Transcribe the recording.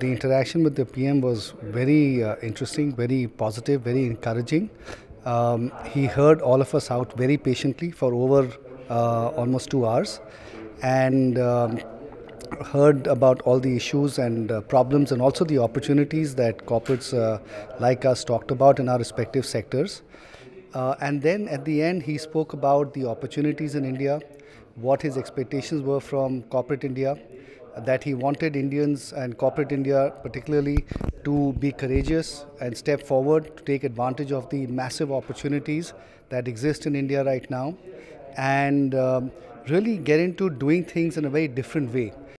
The interaction with the PM was very interesting, very positive, very encouraging. He heard all of us out very patiently for over almost 2 hours and heard about all the issues and problems and also the opportunities that corporates like us talked about in our respective sectors. And then at the end, he spoke about the opportunities in India, what his expectations were from corporate India, that he wanted Indians and corporate India particularly to be courageous and step forward to take advantage of the massive opportunities that exist in India right now and really get into doing things in a very different way.